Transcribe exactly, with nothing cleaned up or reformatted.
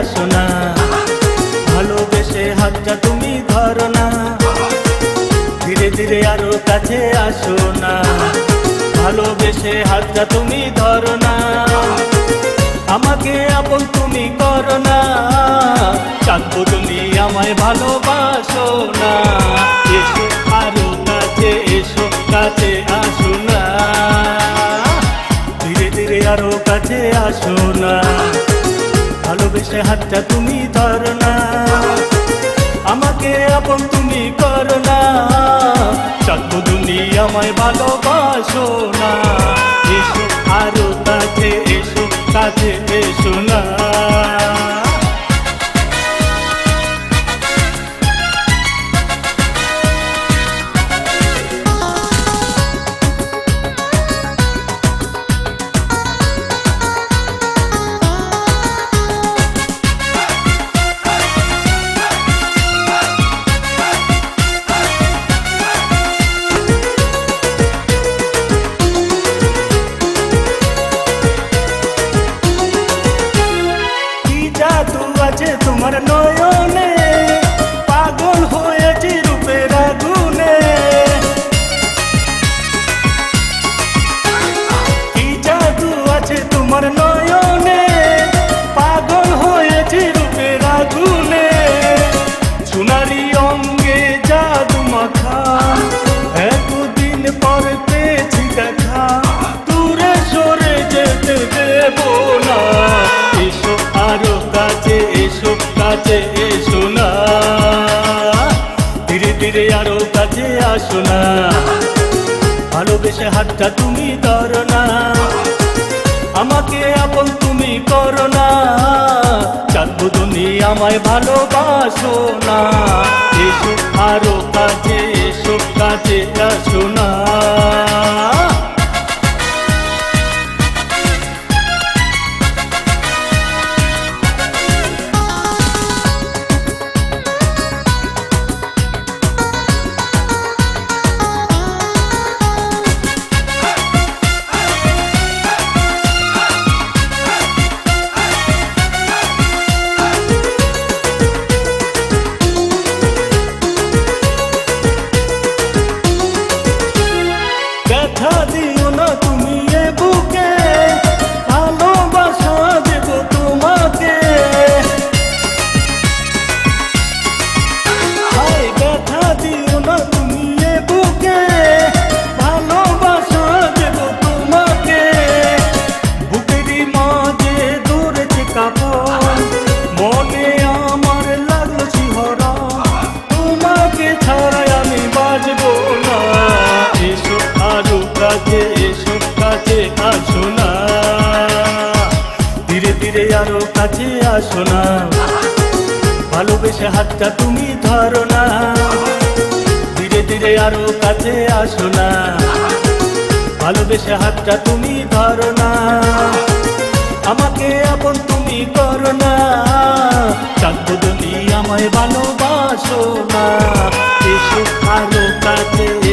আসোনা ভালোবেসে হাতটা তুমি ধরো না, ধীরে ধীরে আরো কাছে আসো না, ভালোবেসে হাতটা তুমি ধরো না, আমাকে আপন তুমি করো না, চাঁদবো তুমি আমায় ভালোবাসো না, এসো আরো কাছে, এসো কাছে আসো না, ধীরে ধীরে আরো কাছে আসো না, ভালোবেসে হাতটা তুমি ধরো না, আমাকে আপন তুমি করো না, চাঁদবো তুমি আমায় ভালোবাসো না, এসো আরো কাছে, এসো কাছে এসো না। তোমার নয়নে পাগল হয়েছি রূপের আগুনে, কি জাদু আছে তোমার নয়নে পাগল হয়েছি রূপের আগুনে, সোনারি অঙ্গে জাদু মাখা একদিন পর পেয়েছি দেখা, দূরে সরে যেতে দেব না, এসো আরো কাছে, এসো কাছে এসো না, ধীরে ধীরে আরো কাছে আসো না, ভালোবেসে হাতটা তুমি ধরো না, আমাকে আপন তুমি করো না, চাঁদবো তুমি আমায় ভালোবাসো না, এসো আরো কাছে, এসো কাছে আসো না। ধীরে ধীরে আরো কাছে আসো না, ভালোবেসে হাতটা তুমি ধরো না, ধীরে ধীরে আরো কাছে আসো না, ভালোবেসে হাতটা তুমি ধরো না, আমাকে আপন তুমি করো না, চাঁদবো তুমি আমায় ভালোবাসো না, এসো আরো কাছে।